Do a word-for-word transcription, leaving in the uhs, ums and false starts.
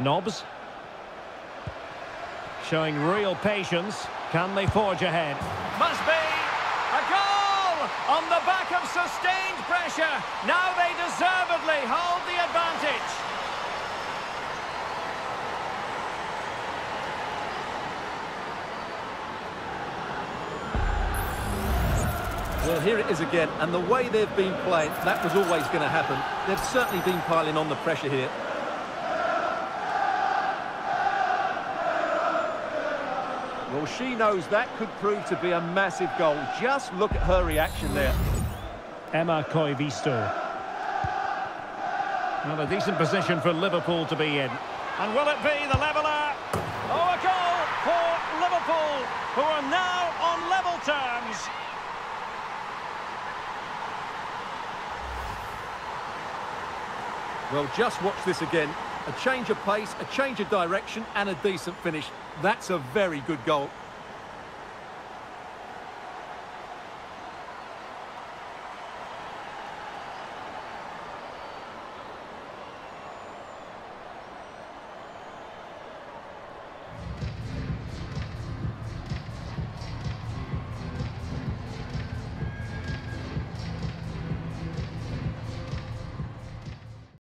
Nobbs. Showing real patience. Can they forge ahead? Must be! A goal! On the back of sustained pressure. Now they deservedly hold the advantage. Well, here it is again, and the way they've been playing, that was always going to happen. They've certainly been piling on the pressure here. Well, she knows that could prove to be a massive goal. Just look at her reaction there. Emma Koivisto. Not a decent position for Liverpool to be in. And will it be the leveller? Oh, a goal for Liverpool, who are now on level terms. Well, just watch this again. A change of pace, a change of direction, and a decent finish. That's a very good goal.